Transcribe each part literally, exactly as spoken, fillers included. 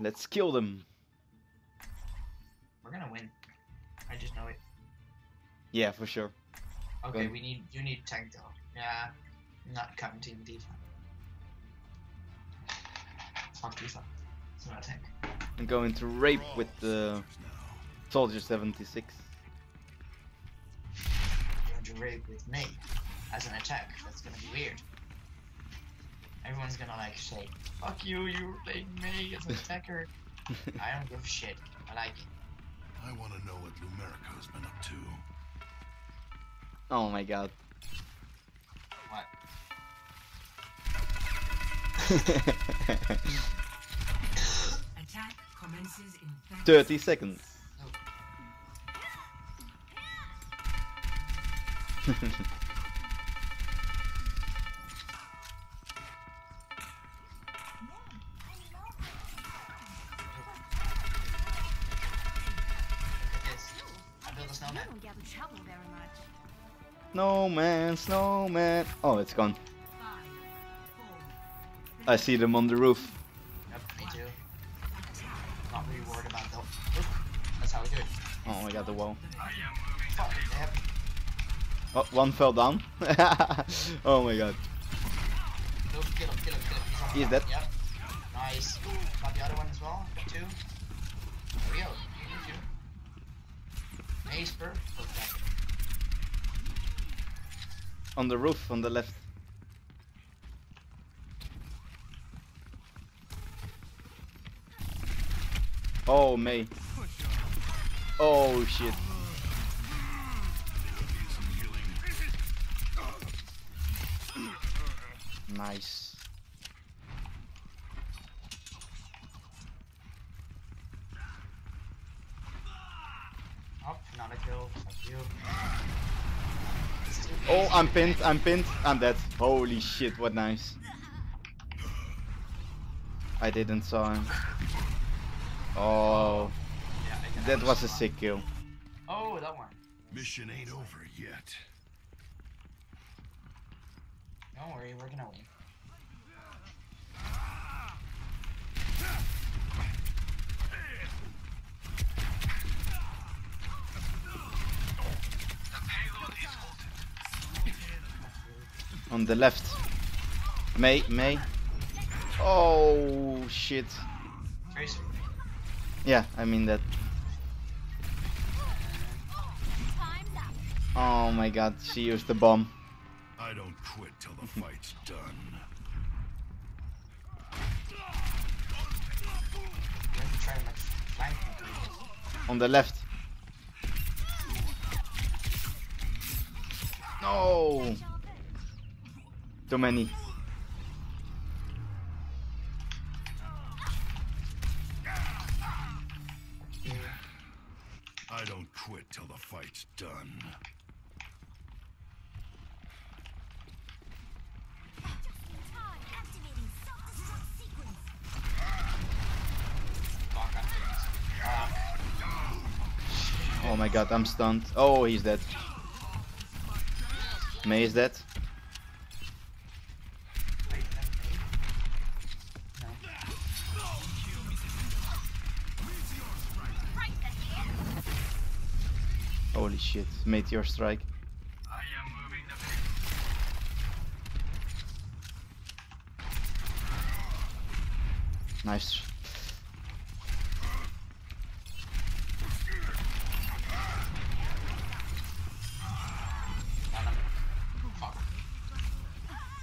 Let's kill them. We're gonna win. I just know it. Yeah, for sure. Okay, we need you need tank though. Yeah, not counting defense. Fuck defense. It's not a tank. I'm going to rape with the Soldier seventy-six. You're going to rape with Mei as an attack. That's gonna be weird. Everyone's gonna like say, "Fuck you! You're playing Mei as an attacker." I don't give a shit. I like it. I want to know what Lumerica's been up to. Oh my god. What? Attack commences in thirty seconds. Oh. I built a snowman. You don't get in trouble very much. Snowman, snowman. Oh, it's gone. I see them on the roof. Yep, me too. Not really worried about the roof. That's how we do it. Oh my god, the wall. Fuck, they have... Oh, one fell down. Oh my god. Kill him, kill him, kill him. He's, He's dead. Yep. Nice. Got the other one as well. Two. There we go. You need two. Ace burp. On the roof, on the left. Oh, Mei. Oh, shit. Nice. Up, not a kill. Fuck you. Oh, I'm pinned, I'm pinned, I'm dead. Holy shit, what nice. I didn't saw him. Oh, yeah, that was a sick kill. Oh, that one. Mission ain't over yet. Don't worry, we're gonna win. On the left. Mei, Mei. Oh, shit. Tracer. Yeah, I mean that. Oh my god, she used the bomb. I don't quit till the fight's done. On the left. No! Too many. I don't quit till the fight's done. Oh my god, I'm stunned. Oh, he's dead. Mei is dead. Holy shit, meteor strike. I am moving the nice. Fuck.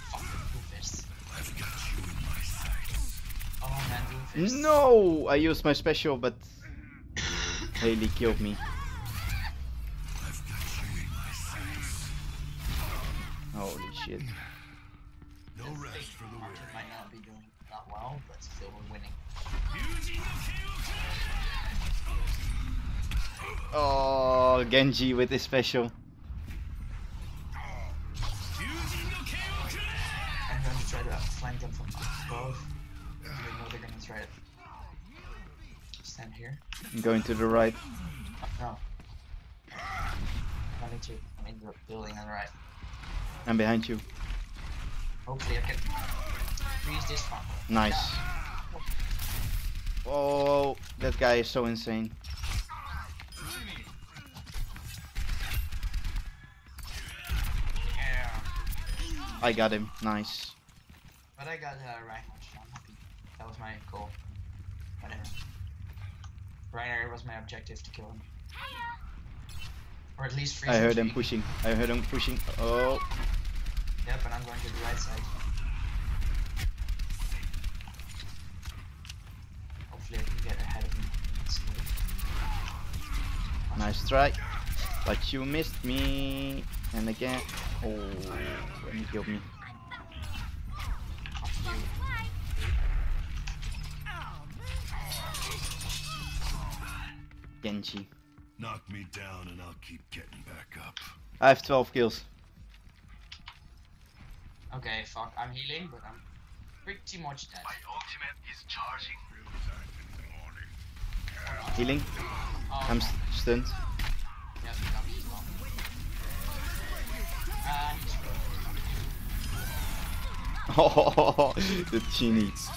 Fuck Doofus. I've got you in my sights. Oh man, Doofus. No! I used my special, but Haley killed me. Holy shit. No rest for the weary. Might not be doing that well, but still we're winning. Oh, Genji with his special. I'm going to try to flank them from above. I don't know they're going to try it. Stand here. I'm going to the right. Oh, no. I'm going to I'm in the building on the right. I'm behind you. Hopefully I can freeze this one. Nice. Yeah. Oh, that guy is so insane. I got him. Nice. But I got uh, Reinhardt, so I'm happy. That was my goal. Whatever. Reinhardt was my objective, to kill him. Or at least freeze him. I heard him pushing. I heard him pushing. Oh. Yep, and I'm going to the right side. Hopefully I can get ahead of him. Nice try. But you missed me. And again. Oh, and he killed me. Genji. Knock me down and I'll keep getting back up. I have twelve kills. Okay, fuck, I'm healing, but I'm pretty much dead. My ultimate is charging. Healing. Oh. I'm stunned. Yeah, oh, the genie. Nice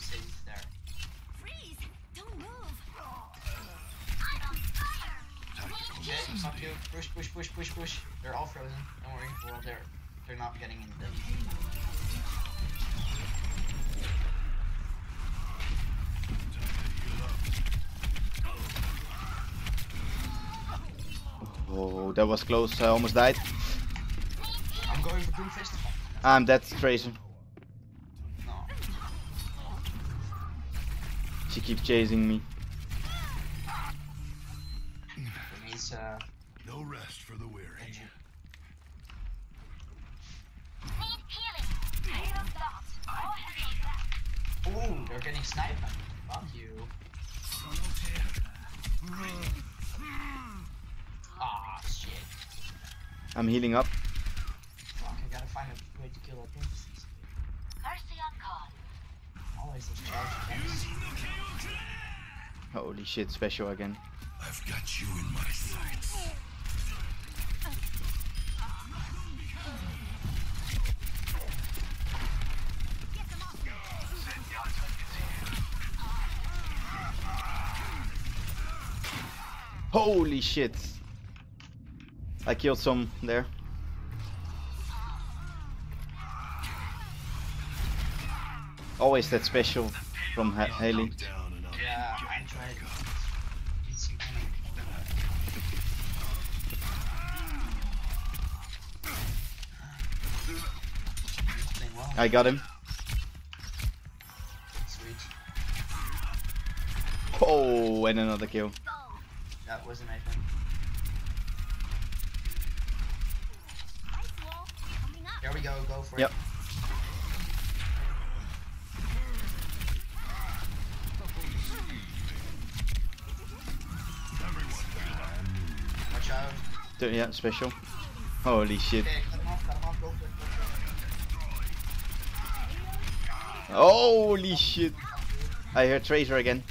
save there. Freeze! Don't move. Okay, fuck you. Push, push, push, push, push. They're all frozen. Don't worry. Well, they're they're not getting in them. Oh, that was close. I almost died. I'm going for Doomfist. I'm dead, Tracer. No. She keeps chasing me. It means, uh, no rest for the weary. Oh, they're getting sniped. Fuck you. Ah, oh, shit. I'm healing up. Fuck, I gotta find a way to kill all things. Mercy on call. Always a charge. Holy shit, special again. I've got you in my sights. Holy shit. I killed some there. Always that special from ha Haley. Yeah, I tried. I got him. Sweet. Oh, and another kill. That was a nice one. There we go, go for yep. it. Watch out. Do, yeah, special. Holy shit. Okay, cut him off, cut him off, go for it, go for it. Holy shit. I heard Tracer again.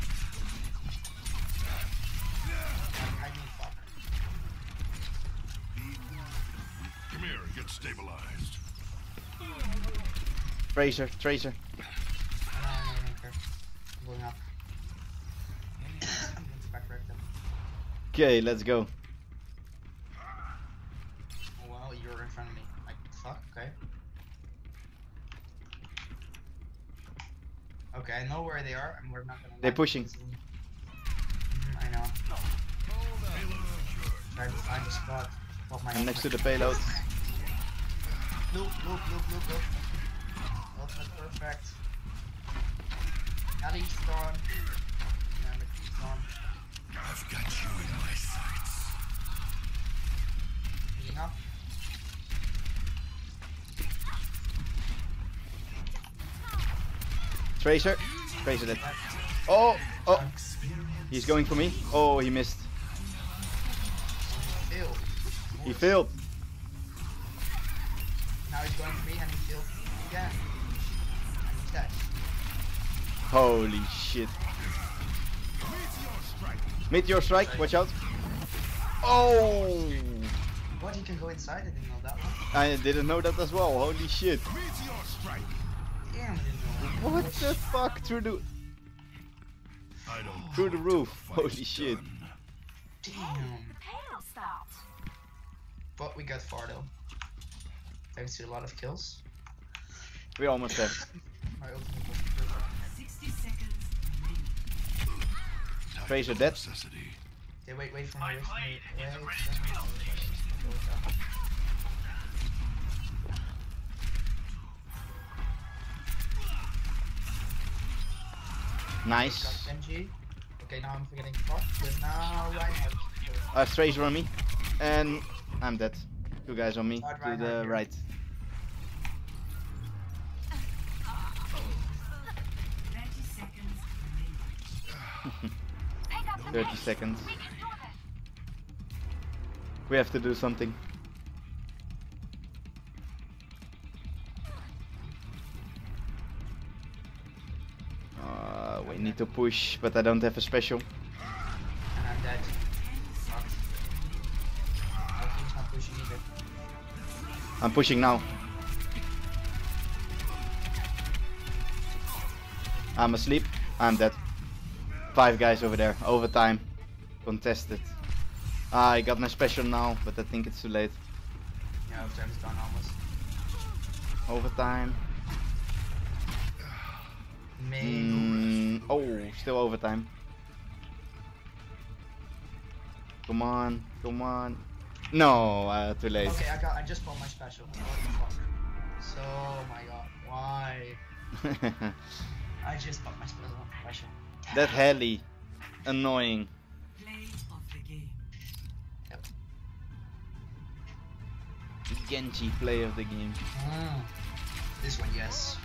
Tracer, Tracer. No, no, no, no, no. I'm going up. I'm going to backtrack them. Okay, let's go. Well, you're in front of me. Like, fuck, okay. Okay, I know where they are, and we're not gonna. They're pushing. Mm-hmm, I know. Try to find a spot. I'm next to the payload. Loop, loop, loop, loop, loop. Perfect. Now he's gone. Now he's gone. I've got you in my sights. Healing up. Tracer. Tracer dead. Oh, oh. He's going for me. Oh, he missed. He failed. He failed. Now he's going for me and he failed again. Holy shit. Meteor strike, watch out. Oh! What, he can go inside? I didn't know that one. I didn't know that as well, holy shit. Meteor strike. What the fuck? Through the... I don't through the roof. Holy shit. Damn. But we got far though. Thanks to a lot of kills. We almost there. Tracer dead. They wait, wait for me. Wait for me. Wait for me. Nice. Okay, now I'm forgetting pop, but now Reinhardt. Uh, Tracer on me. And I'm dead. Two guys on me. Hard to Reinhardt the here. Right. thirty seconds. We have to do something. Uh, we need to push, but I don't have a special. And I'm dead. I'm pushing either. I'm pushing now. I'm asleep. I'm dead. Five guys over there. Overtime. Contested. Ah, I got my special now, but I think it's too late. Yeah, overtime's done almost. Overtime. Mm, oh, still overtime. Come on, come on. No, uh, too late. Okay, I got. I just bought my special. So, oh my god, why? I just bought my special. That Haley, annoying. Play of the game. Yep. Genji play of the game. Ah, this one, yes.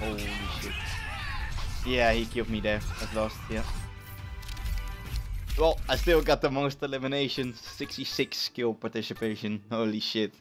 Holy shit. Yeah, he killed me there. I lost, yeah. Well, I still got the most eliminations. sixty-six kill participation. Holy shit.